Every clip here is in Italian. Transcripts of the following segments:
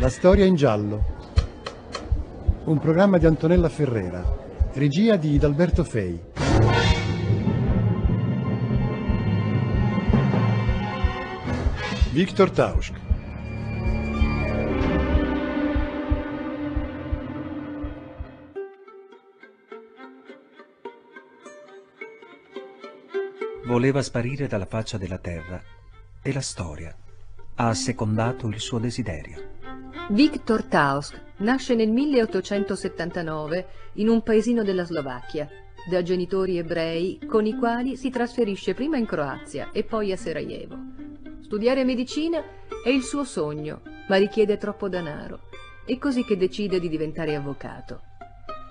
La storia in giallo, un programma di Antonella Ferrera, regia di Adalberto Fei. Victor Tausk. Voleva sparire dalla faccia della terra e la storia ha assecondato il suo desiderio. Victor Tausk nasce nel 1879 in un paesino della Slovacchia, da genitori ebrei con i quali si trasferisce prima in Croazia e poi a Sarajevo. Studiare medicina è il suo sogno, ma richiede troppo denaro, è così che decide di diventare avvocato.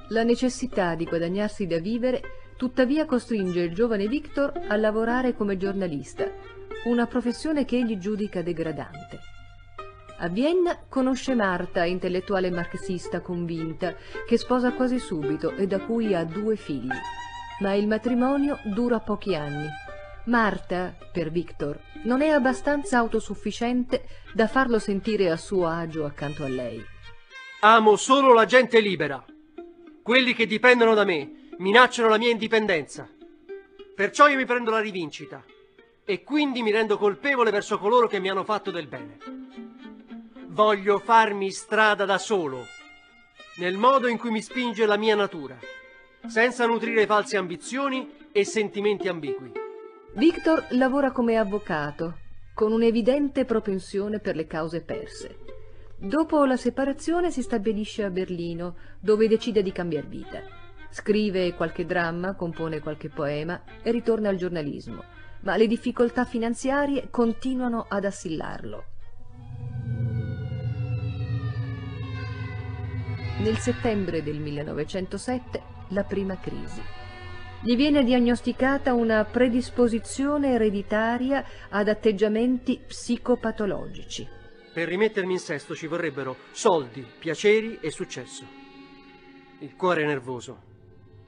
La necessità di guadagnarsi da vivere tuttavia costringe il giovane Victor a lavorare come giornalista, una professione che egli giudica degradante. A Vienna conosce Marta, intellettuale marxista convinta, che sposa quasi subito e da cui ha 2 figli. Ma il matrimonio dura pochi anni. Marta, per Victor, non è abbastanza autosufficiente da farlo sentire a suo agio accanto a lei. Amo solo la gente libera. Quelli che dipendono da me minacciano la mia indipendenza. Perciò io mi prendo la rivincita e quindi mi rendo colpevole verso coloro che mi hanno fatto del bene. Voglio farmi strada da solo, nel modo in cui mi spinge la mia natura, senza nutrire false ambizioni e sentimenti ambigui. Victor lavora come avvocato, con un'evidente propensione per le cause perse. Dopo la separazione si stabilisce a Berlino, dove decide di cambiar vita. Scrive qualche dramma, compone qualche poema e ritorna al giornalismo, ma le difficoltà finanziarie continuano ad assillarlo. Nel settembre del 1907, la prima crisi. Gli viene diagnosticata una predisposizione ereditaria ad atteggiamenti psicopatologici. Per rimettermi in sesto ci vorrebbero soldi, piaceri e successo. Il cuore è nervoso,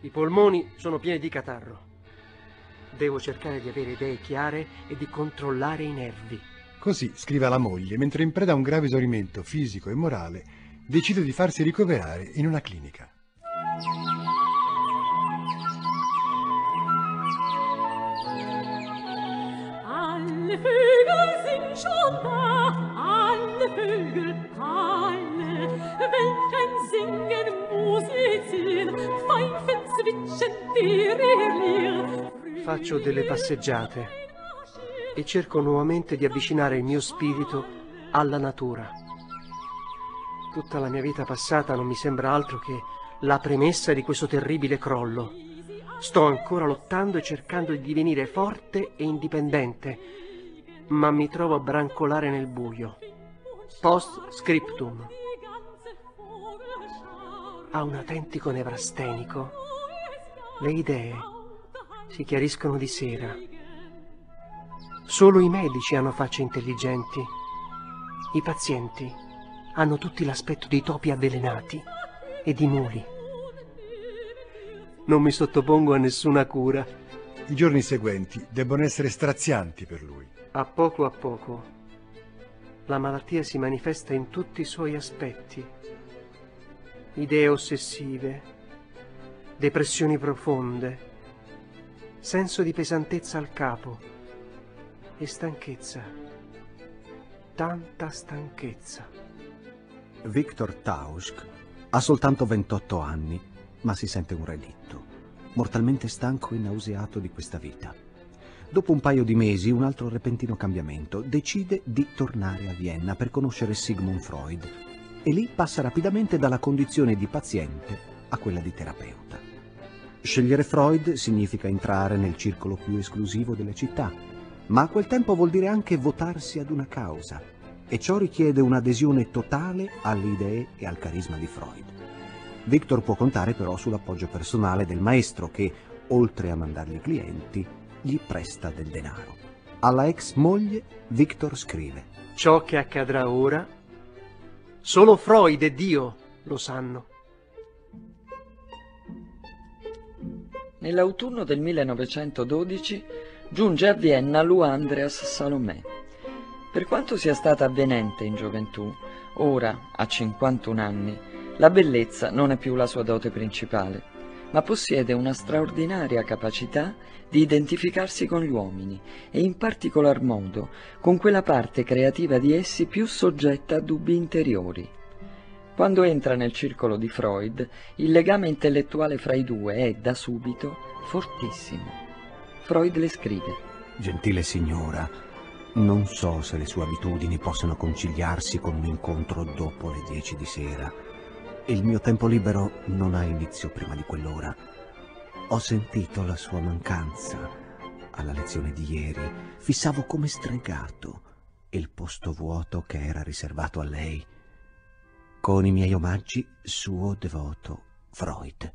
i polmoni sono pieni di catarro. Devo cercare di avere idee chiare e di controllare i nervi. Così scrive alla moglie, mentre in preda a un grave esaurimento fisico e morale, decide di farsi ricoverare in una clinica. Faccio delle passeggiate e cerco nuovamente di avvicinare il mio spirito alla natura. Tutta la mia vita passata non mi sembra altro che la premessa di questo terribile crollo. Sto ancora lottando e cercando di divenire forte e indipendente, ma mi trovo a brancolare nel buio. Post scriptum. A un autentico nevrastenico, le idee si chiariscono di sera. Solo i medici hanno facce intelligenti, i pazienti hanno tutti l'aspetto di topi avvelenati e di muli. Non mi sottopongo a nessuna cura. I giorni seguenti debbono essere strazianti per lui. A poco, la malattia si manifesta in tutti i suoi aspetti. Idee ossessive, depressioni profonde, senso di pesantezza al capo e stanchezza. Tanta stanchezza. Victor Tausk ha soltanto 28 anni, ma si sente un relitto, mortalmente stanco e nauseato di questa vita. Dopo un paio di mesi, un altro repentino cambiamento, decide di tornare a Vienna per conoscere Sigmund Freud e lì passa rapidamente dalla condizione di paziente a quella di terapeuta. Scegliere Freud significa entrare nel circolo più esclusivo delle città, ma a quel tempo vuol dire anche votarsi ad una causa. E ciò richiede un'adesione totale alle idee e al carisma di Freud. Victor può contare però sull'appoggio personale del maestro che, oltre a mandargli clienti, gli presta del denaro. Alla ex moglie Victor scrive: ciò che accadrà ora, solo Freud e Dio lo sanno. Nell'autunno del 1912 giunge a Vienna Lou Andreas-Salomé. Per quanto sia stata avvenente in gioventù, Ora, a 51 anni, la bellezza non è più la sua dote principale, ma possiede una straordinaria capacità di identificarsi con gli uomini e in particolar modo con quella parte creativa di essi più soggetta a dubbi interiori. Quando entra nel circolo di Freud, il legame intellettuale fra i due è, da subito, fortissimo. Freud le scrive: «Gentile signora, non so se le sue abitudini possano conciliarsi con un incontro dopo le 10 di sera. Il mio tempo libero non ha inizio prima di quell'ora. Ho sentito la sua mancanza alla lezione di ieri. Fissavo come stregato il posto vuoto che era riservato a lei. Con i miei omaggi, suo devoto Freud».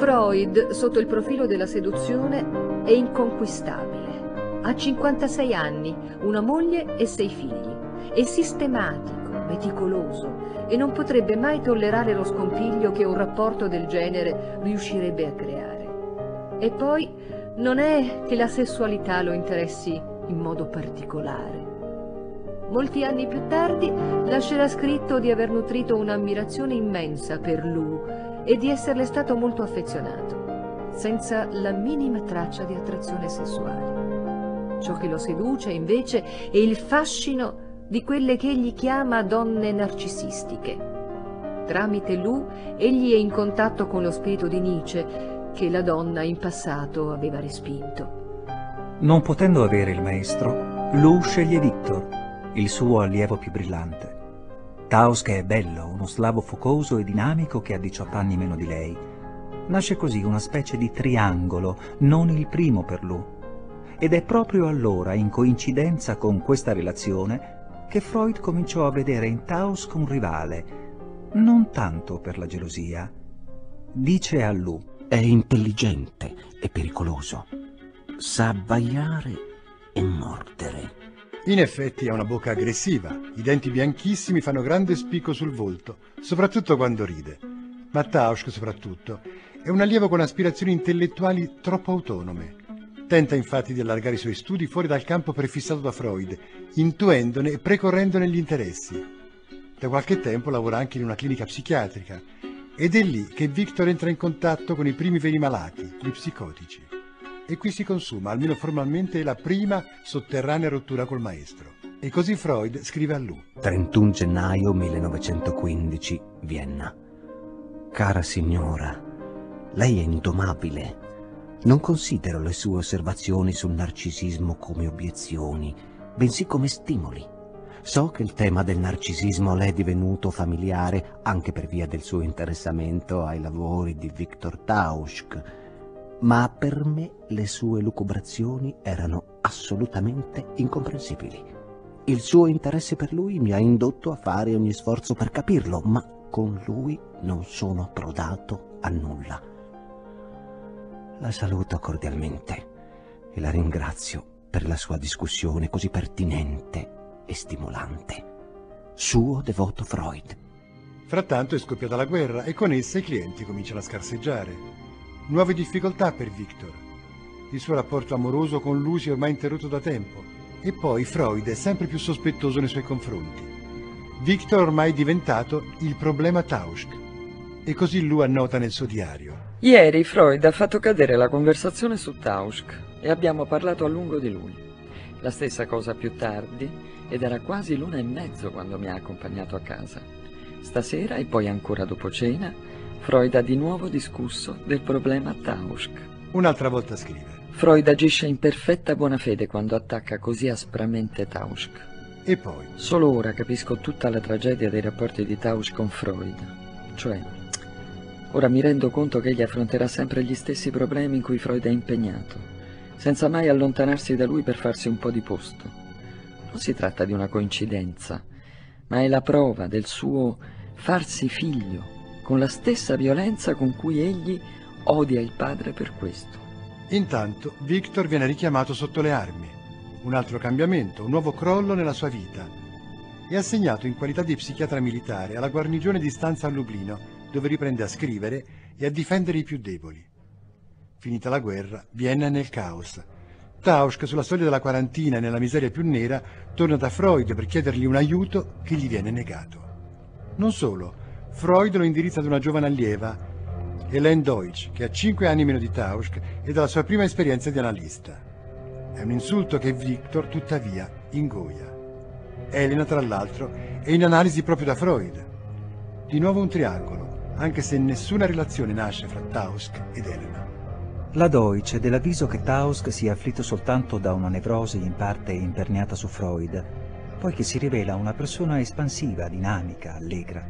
Freud, sotto il profilo della seduzione, è inconquistabile. Ha 56 anni, una moglie e 6 figli. È sistematico, meticoloso, e non potrebbe mai tollerare lo scompiglio che un rapporto del genere riuscirebbe a creare. E poi non è che la sessualità lo interessi in modo particolare. Molti anni più tardi lascerà scritto di aver nutrito un'ammirazione immensa per Lou e di esserle stato molto affezionato, senza la minima traccia di attrazione sessuale. Ciò che lo seduce, invece, è il fascino di quelle che egli chiama donne narcisistiche. Tramite Lou, egli è in contatto con lo spirito di Nietzsche, che la donna in passato aveva respinto. Non potendo avere il maestro, Lou sceglie Victor, il suo allievo più brillante. Tausk è bello, uno slavo focoso e dinamico che ha 18 anni meno di lei. Nasce così una specie di triangolo, non il primo per Lou. Ed è proprio allora, in coincidenza con questa relazione, che Freud cominciò a vedere in Tausk un rivale, non tanto per la gelosia. Dice a Lou: «È intelligente e pericoloso, sa abbaiare e mordere». In effetti ha una bocca aggressiva, i denti bianchissimi fanno grande spicco sul volto, soprattutto quando ride. Ma Tausk, soprattutto, è un allievo con aspirazioni intellettuali troppo autonome. Tenta infatti di allargare i suoi studi fuori dal campo prefissato da Freud, intuendone e precorrendone gli interessi. Da qualche tempo lavora anche in una clinica psichiatrica, ed è lì che Victor entra in contatto con i primi veri malati, gli psicotici. E qui si consuma, almeno formalmente, la prima sotterranea rottura col maestro. E così Freud scrive a lui: 31 gennaio 1915, Vienna. «Cara signora, lei è indomabile. Non considero le sue osservazioni sul narcisismo come obiezioni, bensì come stimoli. So che il tema del narcisismo le è divenuto familiare anche per via del suo interessamento ai lavori di Victor Tausk, ma per me le sue lucubrazioni erano assolutamente incomprensibili. Il suo interesse per lui mi ha indotto a fare ogni sforzo per capirlo, ma con lui non sono approdato a nulla. La saluto cordialmente e la ringrazio per la sua discussione così pertinente e stimolante. Suo devoto Freud». Frattanto è scoppiata la guerra e con essa i clienti cominciano a scarseggiare. Nuove difficoltà per Victor. Il suo rapporto amoroso con Lou si è ormai interrotto da tempo, e poi Freud è sempre più sospettoso nei suoi confronti. Victor ormai è diventato il problema Tausk. E così Lou annota nel suo diario: «Ieri Freud ha fatto cadere la conversazione su Tausk e abbiamo parlato a lungo di lui. La stessa cosa più tardi, ed era quasi l'1:30 quando mi ha accompagnato a casa. Stasera e poi ancora dopo cena, Freud ha di nuovo discusso del problema Tausk». Un'altra volta scrive: «Freud agisce in perfetta buona fede quando attacca così aspramente Tausk». E poi: «Solo ora capisco tutta la tragedia dei rapporti di Tausk con Freud. Cioè, ora mi rendo conto che egli affronterà sempre gli stessi problemi in cui Freud è impegnato, senza mai allontanarsi da lui per farsi un po' di posto. Non si tratta di una coincidenza, ma è la prova del suo farsi figlio, con la stessa violenza con cui egli odia il padre per questo». Intanto Victor viene richiamato sotto le armi. Un altro cambiamento, un nuovo crollo nella sua vita. È assegnato in qualità di psichiatra militare alla guarnigione di stanza a Lublino, dove riprende a scrivere e a difendere i più deboli. Finita la guerra, Vienna è nel caos. Tausk, sulla soglia della quarantina e nella miseria più nera, torna da Freud per chiedergli un aiuto che gli viene negato. Non solo, Freud lo indirizza ad una giovane allieva, Helene Deutsch, che ha 5 anni meno di Tausk ed ha la sua prima esperienza di analista. È un insulto che Victor, tuttavia, ingoia. Elena, tra l'altro, è in analisi proprio da Freud. Di nuovo un triangolo, anche se nessuna relazione nasce fra Tausk ed Elena. La Deutsch è dell'avviso che Tausk sia afflitto soltanto da una nevrosi in parte imperniata su Freud, poiché si rivela una persona espansiva, dinamica, allegra.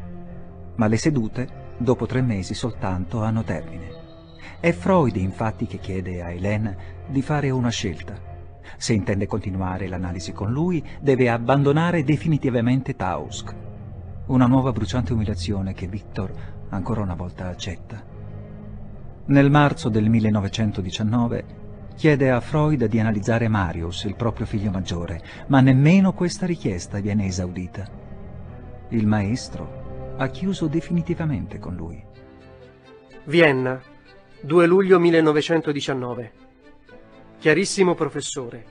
Ma le sedute, dopo 3 mesi soltanto, hanno termine. È Freud, infatti, che chiede a Helene di fare una scelta. Se intende continuare l'analisi con lui, deve abbandonare definitivamente Tausk. Una nuova bruciante umiliazione che Victor ancora una volta accetta. Nel marzo del 1919 chiede a Freud di analizzare Marius, il proprio figlio maggiore, ma nemmeno questa richiesta viene esaudita. Il maestro ha chiuso definitivamente con lui. Vienna, 2 luglio 1919. Chiarissimo professore,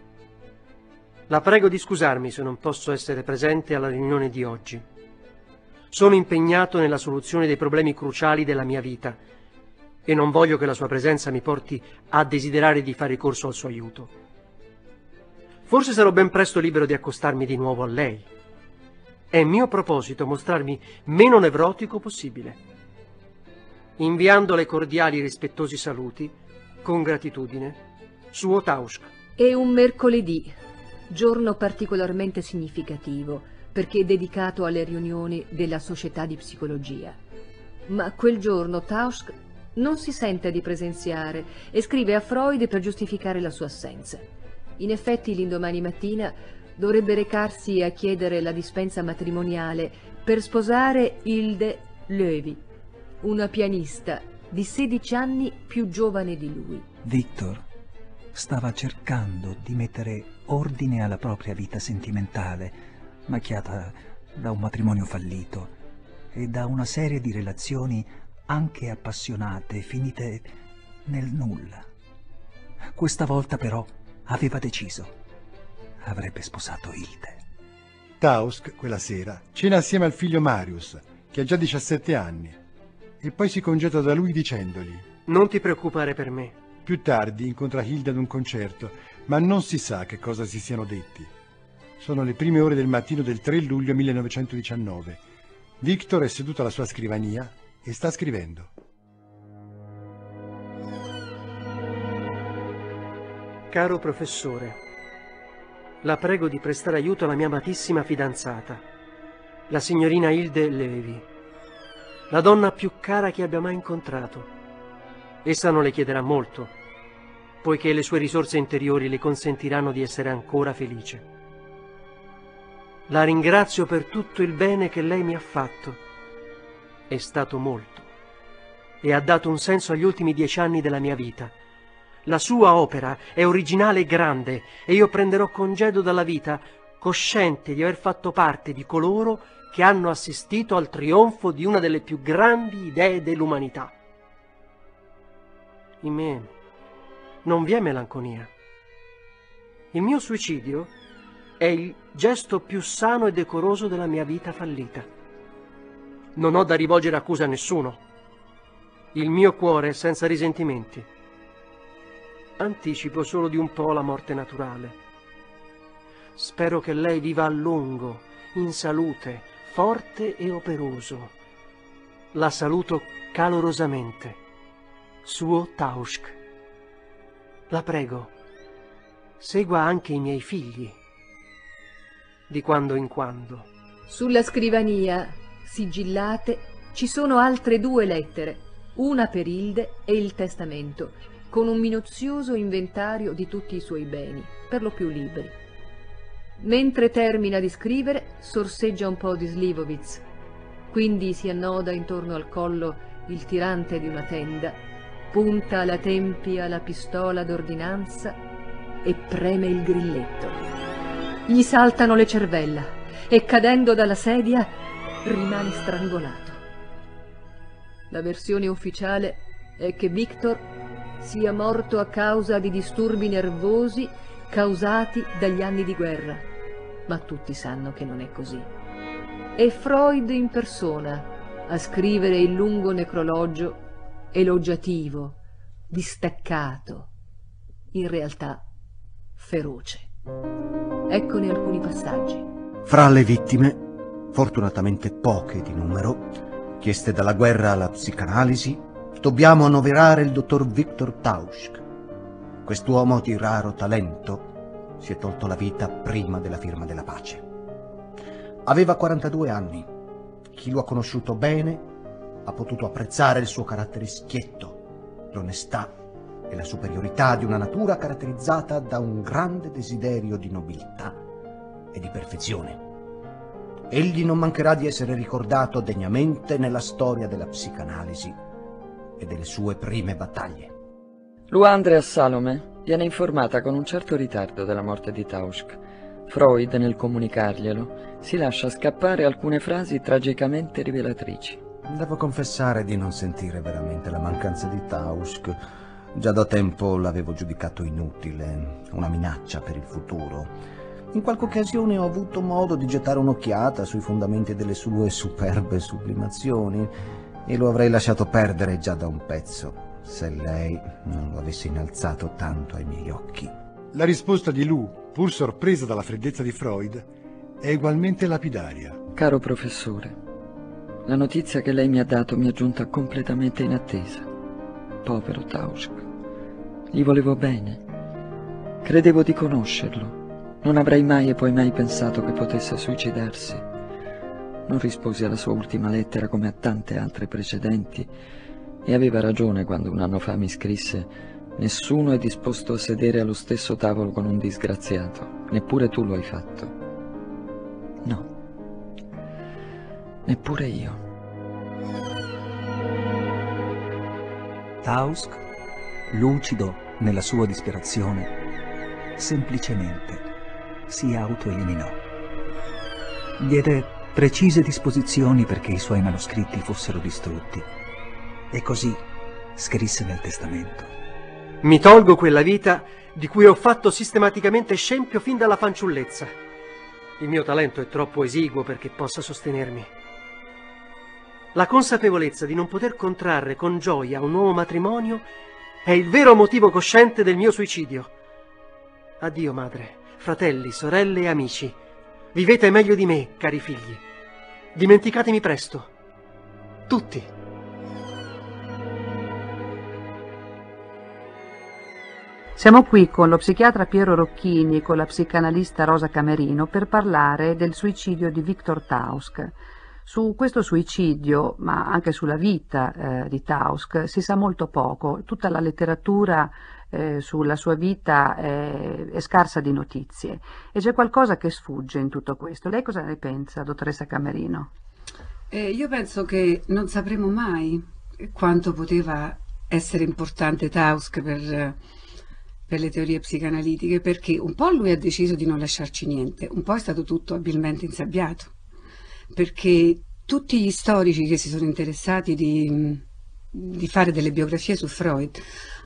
la prego di scusarmi se non posso essere presente alla riunione di oggi. Sono impegnato nella soluzione dei problemi cruciali della mia vita e non voglio che la sua presenza mi porti a desiderare di fare ricorso al suo aiuto. Forse sarò ben presto libero di accostarmi di nuovo a lei. È mio proposito mostrarmi meno nevrotico possibile. Inviandole cordiali e rispettosi saluti, con gratitudine, suo Tausk. È un mercoledì, giorno particolarmente significativo, perché è dedicato alle riunioni della Società di Psicologia. Ma quel giorno Tausk non si sente di presenziare e scrive a Freud per giustificare la sua assenza. In effetti l'indomani mattina dovrebbe recarsi a chiedere la dispensa matrimoniale per sposare Hilde Löwi, una pianista di 16 anni più giovane di lui. Victor stava cercando di mettere ordine alla propria vita sentimentale, macchiata da un matrimonio fallito e da una serie di relazioni anche appassionate, finite nel nulla. Questa volta però aveva deciso. Avrebbe sposato Hilde. Tausk, quella sera, cena assieme al figlio Marius, che ha già 17 anni, e poi si congeda da lui dicendogli: non ti preoccupare per me. Più tardi incontra Hilde ad un concerto, ma non si sa che cosa si siano detti. Sono le prime ore del mattino del 3 luglio 1919. Victor è seduto alla sua scrivania e sta scrivendo. Caro professore, la prego di prestare aiuto alla mia amatissima fidanzata, la signorina Hilde Löwi, la donna più cara che abbia mai incontrato. Essa non le chiederà molto, poiché le sue risorse interiori le consentiranno di essere ancora felice. La ringrazio per tutto il bene che lei mi ha fatto. È stato molto e ha dato un senso agli ultimi 10 anni della mia vita. La sua opera è originale e grande e io prenderò congedo dalla vita cosciente di aver fatto parte di coloro che hanno assistito al trionfo di una delle più grandi idee dell'umanità. In me non vi è melanconia. Il mio suicidio è il gesto più sano e decoroso della mia vita fallita. Non ho da rivolgere accuse a nessuno. Il mio cuore è senza risentimenti. Anticipo solo di un po' la morte naturale. Spero che lei viva a lungo, in salute, forte e operoso. La saluto calorosamente. Suo Tausk. La prego, segua anche i miei figli. Di quando in quando. Sulla scrivania, sigillate, ci sono altre 2 lettere, una per Hilde e il testamento, con un minuzioso inventario di tutti i suoi beni, per lo più libri. Mentre termina di scrivere, sorseggia un po' di Slivovitz, quindi si annoda intorno al collo il tirante di una tenda, punta alla tempia la pistola d'ordinanza e preme il grilletto. Gli saltano le cervella e, cadendo dalla sedia, rimane strangolato. La versione ufficiale è che Victor sia morto a causa di disturbi nervosi causati dagli anni di guerra, ma tutti sanno che non è così. È Freud in persona a scrivere il lungo necrologio elogiativo, distaccato, in realtà feroce. Eccone alcuni passaggi. Fra le vittime, fortunatamente poche di numero, chieste dalla guerra alla psicanalisi, dobbiamo annoverare il dottor Victor Tausk. Quest'uomo di raro talento si è tolto la vita prima della firma della pace. Aveva 42 anni. Chi lo ha conosciuto bene ha potuto apprezzare il suo carattere schietto, l'onestà e la superiorità di una natura caratterizzata da un grande desiderio di nobiltà e di perfezione. Egli non mancherà di essere ricordato degnamente nella storia della psicanalisi e delle sue prime battaglie. Lou Andreas-Salomé viene informata con un certo ritardo della morte di Tausk. Freud, nel comunicarglielo, si lascia scappare alcune frasi tragicamente rivelatrici. Devo confessare di non sentire veramente la mancanza di Tausk. Già da tempo l'avevo giudicato inutile, una minaccia per il futuro. In qualche occasione ho avuto modo di gettare un'occhiata sui fondamenti delle sue superbe sublimazioni e lo avrei lasciato perdere già da un pezzo se lei non lo avesse innalzato tanto ai miei occhi. La risposta di Lou, pur sorpresa dalla freddezza di Freud, è ugualmente lapidaria. Caro professore, la notizia che lei mi ha dato mi è giunta completamente inattesa. Povero Tausk, gli volevo bene, credevo di conoscerlo, non avrei mai e poi mai pensato che potesse suicidarsi. Non risposi alla sua ultima lettera come a tante altre precedenti, e aveva ragione quando un anno fa mi scrisse: nessuno è disposto a sedere allo stesso tavolo con un disgraziato, neppure tu lo hai fatto. No, neppure io. Tausk, lucido nella sua disperazione, semplicemente si autoeliminò. Diede precise disposizioni perché i suoi manoscritti fossero distrutti e così scrisse nel testamento: mi tolgo quella vita di cui ho fatto sistematicamente scempio fin dalla fanciullezza. Il mio talento è troppo esiguo perché possa sostenermi. La consapevolezza di non poter contrarre con gioia un nuovo matrimonio è il vero motivo cosciente del mio suicidio. Addio madre, fratelli, sorelle e amici. Vivete meglio di me, cari figli. Dimenticatemi presto. Tutti. Siamo qui con lo psichiatra Piero Rocchini e con la psicanalista Rosa Camerino per parlare del suicidio di Victor Tausk. Su questo suicidio, ma anche sulla vita di Tausk, si sa molto poco. Tutta la letteratura sulla sua vita è scarsa di notizie e c'è qualcosa che sfugge in tutto questo. Lei cosa ne pensa, dottoressa Camerino? Io penso che non sapremo mai quanto poteva essere importante Tausk per le teorie psicanalitiche, perché un po' lui ha deciso di non lasciarci niente, un po' è stato tutto abilmente insabbiato, perché tutti gli storici che si sono interessati di fare delle biografie su Freud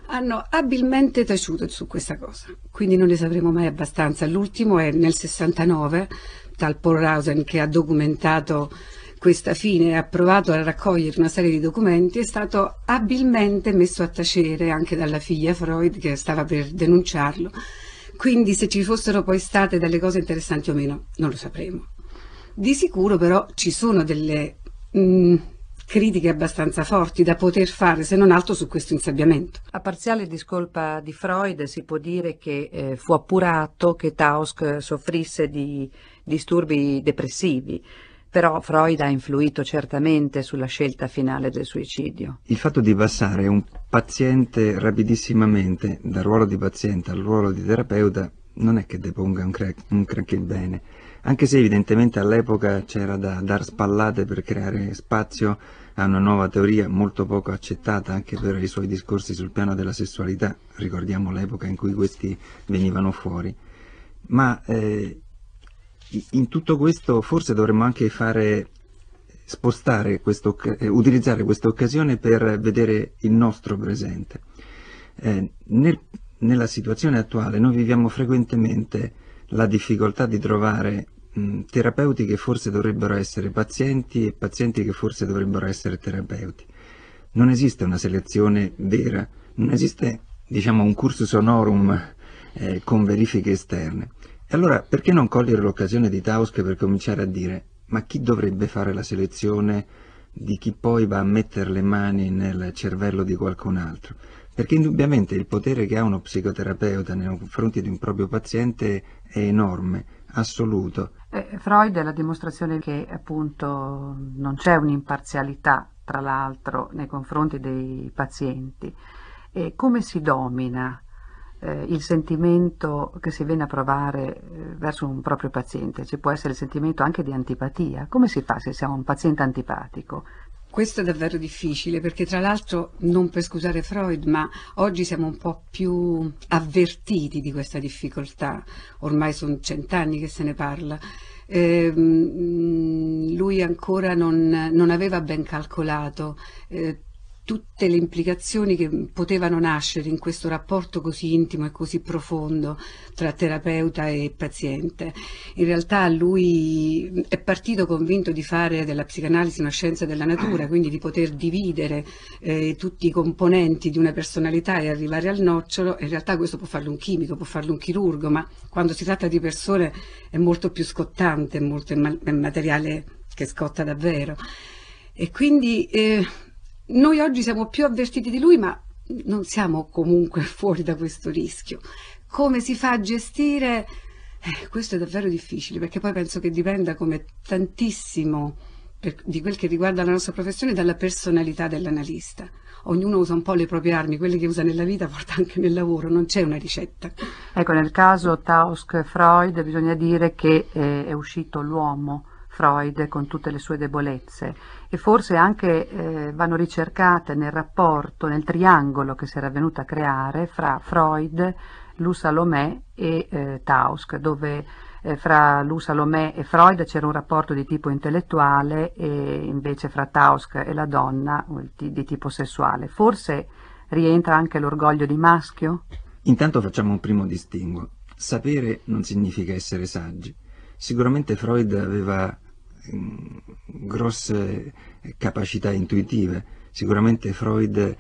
hanno abilmente taciuto su questa cosa, quindi non ne sapremo mai abbastanza. L'ultimo è nel 69, tal Paul Rausen, che ha documentato questa fine, ha provato a raccogliere una serie di documenti, è stato abilmente messo a tacere anche dalla figlia Freud, che stava per denunciarlo, quindi se ci fossero poi state delle cose interessanti o meno non lo sapremo. Di sicuro però ci sono delle critiche abbastanza forti da poter fare, se non altro su questo insabbiamento. A parziale discolpa di Freud si può dire che fu appurato che Tausk soffrisse di disturbi depressivi, però Freud ha influito certamente sulla scelta finale del suicidio. Il fatto di passare un paziente rapidissimamente dal ruolo di paziente al ruolo di terapeuta non è che deponga un granché bene, anche se evidentemente all'epoca c'era da dar spallate per creare spazio a una nuova teoria molto poco accettata anche per i suoi discorsi sul piano della sessualità. Ricordiamo l'epoca in cui questi venivano fuori. Ma in tutto questo forse dovremmo anche utilizzare questa occasione per vedere il nostro presente. Nella situazione attuale noi viviamo frequentemente la difficoltà di trovare terapeuti che forse dovrebbero essere pazienti e pazienti che forse dovrebbero essere terapeuti. Non esiste una selezione vera, non esiste, diciamo, un cursus honorum con verifiche esterne. E allora perché non cogliere l'occasione di Tausk per cominciare a dire: ma chi dovrebbe fare la selezione di chi poi va a mettere le mani nel cervello di qualcun altro? Perché indubbiamente il potere che ha uno psicoterapeuta nei confronti di un proprio paziente è enorme, assoluto. Freud è la dimostrazione che appunto non c'è un'imparzialità, tra l'altro, nei confronti dei pazienti. E come si domina il sentimento che si viene a provare verso un proprio paziente? Ci può essere il sentimento anche di antipatia. Come si fa se siamo un paziente antipatico? Questo è davvero difficile, perché tra l'altro, non per scusare Freud, ma oggi siamo un po' più avvertiti di questa difficoltà. Ormai sono 100 anni che se ne parla. Lui ancora non aveva ben calcolato tutte le implicazioni che potevano nascere in questo rapporto così intimo e così profondo tra terapeuta e paziente. In realtà lui è partito convinto di fare della psicanalisi una scienza della natura, quindi di poter dividere tutti i componenti di una personalità e arrivare al nocciolo. In realtà questo può farlo un chimico, può farlo un chirurgo, ma quando si tratta di persone è molto più scottante, è materiale che scotta davvero. E quindi noi oggi siamo più avvertiti di lui, ma non siamo comunque fuori da questo rischio. Come si fa a gestire? Questo è davvero difficile, perché poi penso che dipenda, come tantissimo di quel che riguarda la nostra professione, dalla personalità dell'analista. Ognuno usa un po' le proprie armi, quelle che usa nella vita porta anche nel lavoro, non c'è una ricetta. Ecco, nel caso Tausk e Freud bisogna dire che è uscito l'uomo Freud con tutte le sue debolezze, e forse anche vanno ricercate nel rapporto, nel triangolo che si era venuto a creare fra Freud, Lou Salomé e Tausk, dove fra Lou Salomé e Freud c'era un rapporto di tipo intellettuale e invece fra Tausk e la donna di tipo sessuale. Forse rientra anche l'orgoglio di maschio? Intanto facciamo un primo distinguo. Sapere non significa essere saggi. Sicuramente Freud aveva grosse capacità intuitive, sicuramente Freud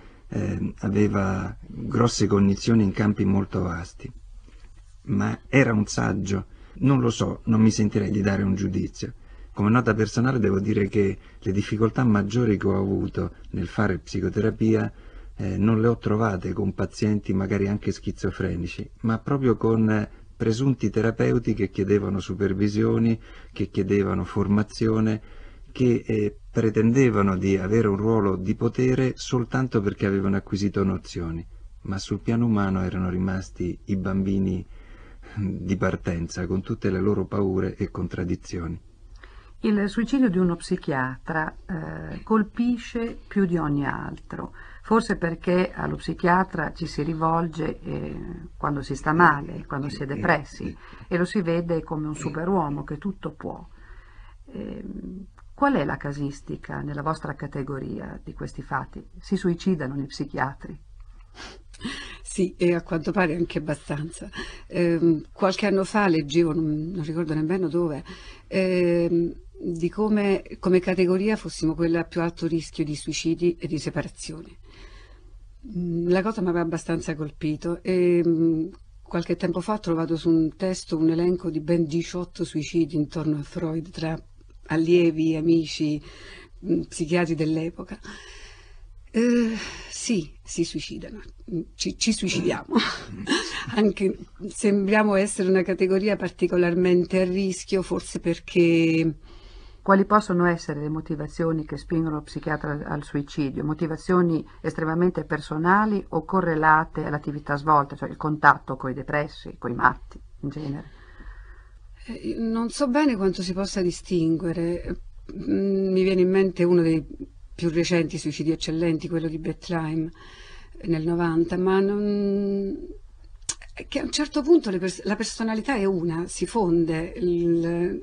aveva grosse cognizioni in campi molto vasti, ma era un saggio? Non lo so, non mi sentirei di dare un giudizio. Come nota personale devo dire che le difficoltà maggiori che ho avuto nel fare psicoterapia non le ho trovate con pazienti magari anche schizofrenici, ma proprio con presunti terapeuti che chiedevano supervisioni, che chiedevano formazione, che pretendevano di avere un ruolo di potere soltanto perché avevano acquisito nozioni, ma sul piano umano erano rimasti i bambini di partenza, con tutte le loro paure e contraddizioni. Il suicidio di uno psichiatra colpisce più di ogni altro, forse perché allo psichiatra ci si rivolge quando si sta male, quando si è depressi, e lo si vede come un superuomo che tutto può. Qual è la casistica nella vostra categoria di questi fatti? Si suicidano gli psichiatri? Sì, e a quanto pare anche abbastanza. Qualche anno fa leggevo, non ricordo nemmeno dove, di come categoria fossimo quella a più alto rischio di suicidi e di separazione. La cosa mi aveva abbastanza colpito e qualche tempo fa ho trovato su un testo un elenco di ben 18 suicidi intorno a Freud, tra allievi, amici, psichiatri dell'epoca. Sì, si suicidano, ci suicidiamo, anche sembriamo essere una categoria particolarmente a rischio, forse perché... Quali possono essere le motivazioni che spingono il psichiatra al suicidio? Motivazioni estremamente personali o correlate all'attività svolta, cioè il contatto con i depressi, con i matti in genere? Non so bene quanto si possa distinguere. Mi viene in mente uno dei più recenti suicidi eccellenti, quello di Bettelheim nel 90, ma che a un certo punto la personalità è una, si fonde,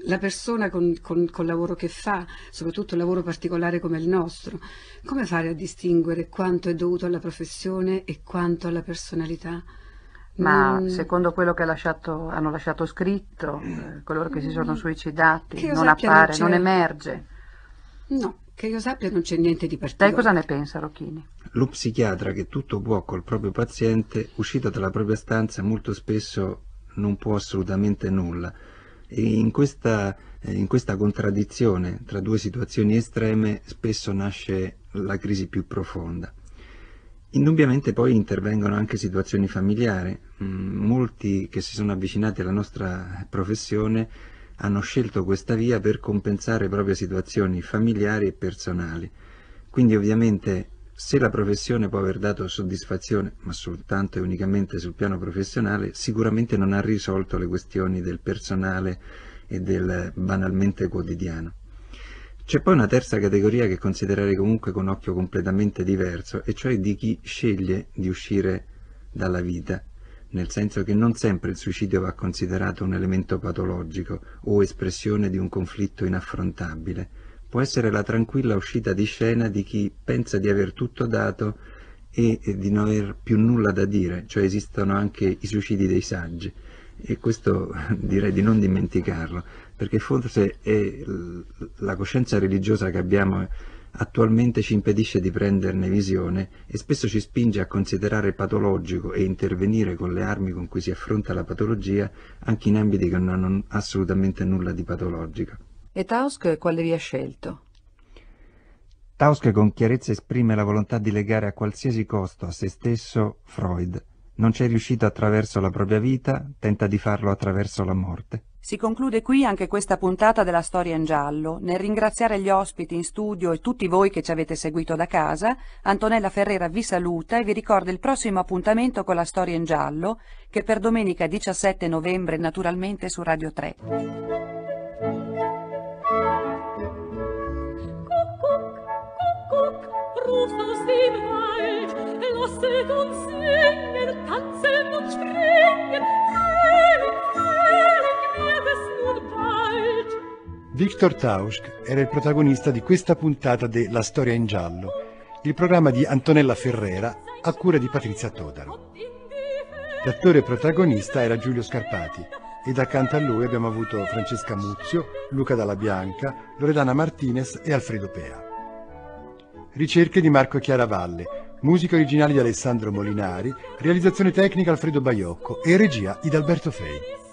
la persona col lavoro che fa, soprattutto un lavoro particolare come il nostro. Come fare a distinguere quanto è dovuto alla professione e quanto alla personalità? Ma secondo quello che hanno lasciato scritto, coloro che si sono suicidati, non appare, non emerge. No, che io sappia non c'è niente di particolare. Lei cosa ne pensa, Rocchini? Lo psichiatra che tutto può col proprio paziente, uscito dalla propria stanza, molto spesso non può assolutamente nulla. E in questa contraddizione tra due situazioni estreme spesso nasce la crisi più profonda. Indubbiamente poi intervengono anche situazioni familiari. Molti che si sono avvicinati alla nostra professione hanno scelto questa via per compensare proprio situazioni familiari e personali. Quindi ovviamente se la professione può aver dato soddisfazione, ma soltanto e unicamente sul piano professionale, sicuramente non ha risolto le questioni del personale e del banalmente quotidiano. C'è poi una terza categoria che considerare comunque con occhio completamente diverso, e cioè di chi sceglie di uscire dalla vita, nel senso che non sempre il suicidio va considerato un elemento patologico o espressione di un conflitto inaffrontabile. Può essere la tranquilla uscita di scena di chi pensa di aver tutto dato e di non aver più nulla da dire, cioè esistono anche i suicidi dei saggi, e questo direi di non dimenticarlo, perché forse la coscienza religiosa che abbiamo attualmente ci impedisce di prenderne visione e spesso ci spinge a considerare patologico e intervenire con le armi con cui si affronta la patologia anche in ambiti che non hanno assolutamente nulla di patologico. E Tausk quale via ha scelto? Tausk con chiarezza esprime la volontà di legare a qualsiasi costo a se stesso Freud. Non c'è riuscito attraverso la propria vita, tenta di farlo attraverso la morte. Si conclude qui anche questa puntata della Storia in Giallo, nel ringraziare gli ospiti in studio e tutti voi che ci avete seguito da casa. Antonella Ferrera vi saluta e vi ricorda il prossimo appuntamento con la Storia in Giallo, che è per domenica 17 novembre naturalmente su Radio 3. Victor Tausk era il protagonista di questa puntata de La Storia in Giallo, il programma di Antonella Ferrera a cura di Patrizia Todaro. L'attore protagonista era Giulio Scarpati ed accanto a lui abbiamo avuto Francesca Muzio, Luca Dalla Bianca, Loredana Martinez e Alfredo Pea. Ricerche di Marco Chiaravalle, musica originale di Alessandro Molinari, realizzazione tecnica Alfredo Baiocco e regia Adalberto Fei.